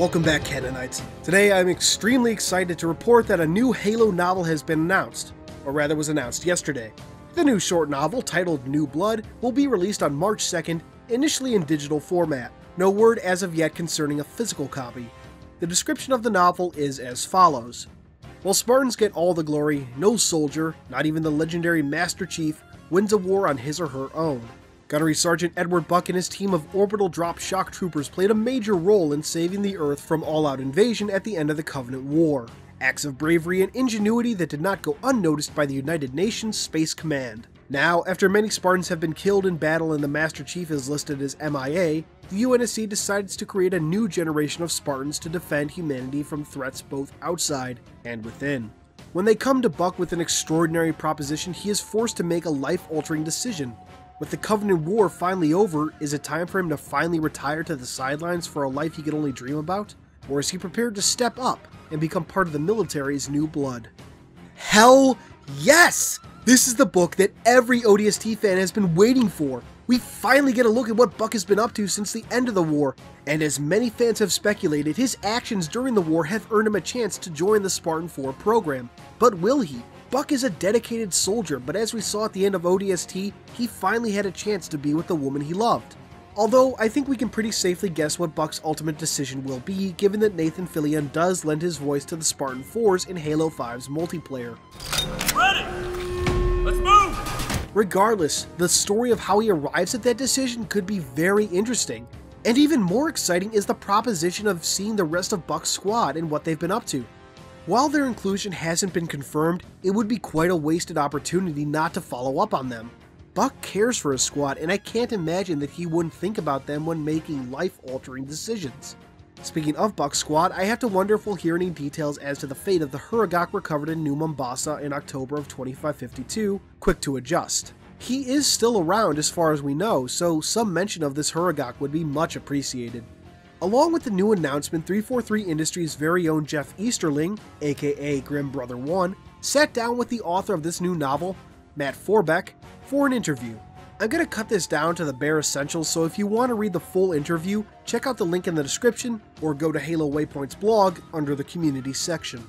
Welcome back, Canonites. Today I'm extremely excited to report that a new Halo novel has been announced, or rather was announced yesterday. The new short novel, titled New Blood, will be released on March 2nd, initially in digital format. No word as of yet concerning a physical copy. The description of the novel is as follows. While Spartans get all the glory, no soldier, not even the legendary Master Chief, wins a war on his or her own. Gunnery Sergeant Edward Buck and his team of orbital drop shock troopers played a major role in saving the Earth from all-out invasion at the end of the Covenant War. Acts of bravery and ingenuity that did not go unnoticed by the United Nations Space Command. Now, after many Spartans have been killed in battle and the Master Chief is listed as MIA, the UNSC decides to create a new generation of Spartans to defend humanity from threats both outside and within. When they come to Buck with an extraordinary proposition, he is forced to make a life-altering decision. With the Covenant War finally over, is it time for him to finally retire to the sidelines for a life he could only dream about? Or is he prepared to step up and become part of the military's new blood? Hell yes! This is the book that every ODST fan has been waiting for. We finally get a look at what Buck has been up to since the end of the war, and as many fans have speculated, his actions during the war have earned him a chance to join the Spartan 4 program. But will he? Buck is a dedicated soldier, but as we saw at the end of ODST, he finally had a chance to be with the woman he loved. Although, I think we can pretty safely guess what Buck's ultimate decision will be, given that Nathan Fillion does lend his voice to the Spartan 4s in Halo 5's multiplayer. Ready! Let's move! Regardless, the story of how he arrives at that decision could be very interesting. And even more exciting is the proposition of seeing the rest of Buck's squad and what they've been up to. While their inclusion hasn't been confirmed, it would be quite a wasted opportunity not to follow up on them. Buck cares for his squad, and I can't imagine that he wouldn't think about them when making life-altering decisions. Speaking of Buck's squad, I have to wonder if we'll hear any details as to the fate of the Huragok recovered in New Mombasa in October of 2552, quick to adjust. He is still around as far as we know, so some mention of this Huragok would be much appreciated. Along with the new announcement, 343 Industries' very own Jeff Easterling, aka Grim Brother One, sat down with the author of this new novel, Matt Forbeck, for an interview. I'm going to cut this down to the bare essentials, so if you want to read the full interview, check out the link in the description or go to Halo Waypoint's blog under the community section.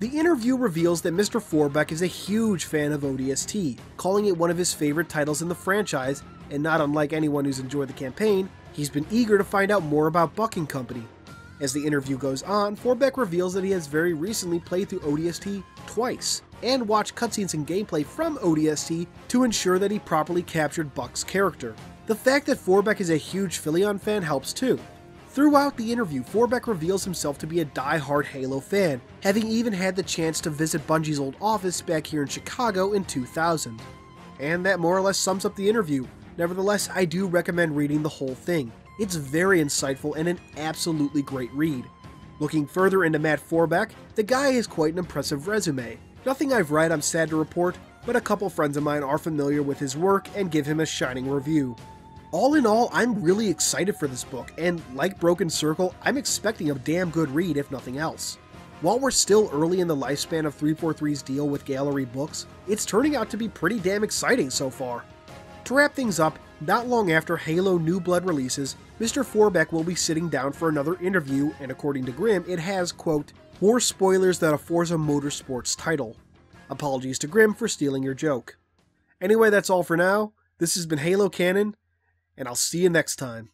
The interview reveals that Mr. Forbeck is a huge fan of ODST, calling it one of his favorite titles in the franchise, and not unlike anyone who's enjoyed the campaign, he's been eager to find out more about Buck & Company. As the interview goes on, Forbeck reveals that he has very recently played through ODST twice, and watched cutscenes and gameplay from ODST to ensure that he properly captured Buck's character. The fact that Forbeck is a huge Fillion fan helps too. Throughout the interview, Forbeck reveals himself to be a die-hard Halo fan, having even had the chance to visit Bungie's old office back here in Chicago in 2000. And that more or less sums up the interview. Nevertheless, I do recommend reading the whole thing. It's very insightful and an absolutely great read. Looking further into Matt Forbeck, the guy has quite an impressive resume. Nothing I've read, I'm sad to report, but a couple friends of mine are familiar with his work and give him a shining review. All in all, I'm really excited for this book, and like Broken Circle, I'm expecting a damn good read if nothing else. While we're still early in the lifespan of 343's deal with Gallery Books, it's turning out to be pretty damn exciting so far. To wrap things up, not long after Halo New Blood releases, Mr. Forbeck will be sitting down for another interview, and according to Grim, it has, quote, more spoilers than a Forza Motorsports title. Apologies to Grim for stealing your joke. Anyway, that's all for now. This has been Halo Canon, and I'll see you next time.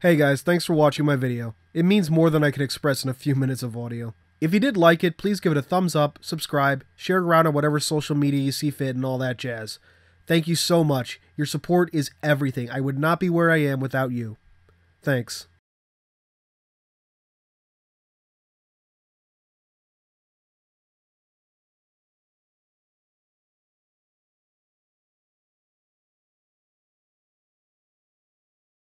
Hey guys, thanks for watching my video. It means more than I can express in a few minutes of audio. If you did like it, please give it a thumbs up, subscribe, share it around on whatever social media you see fit, and all that jazz. Thank you so much. Your support is everything. I would not be where I am without you. Thanks.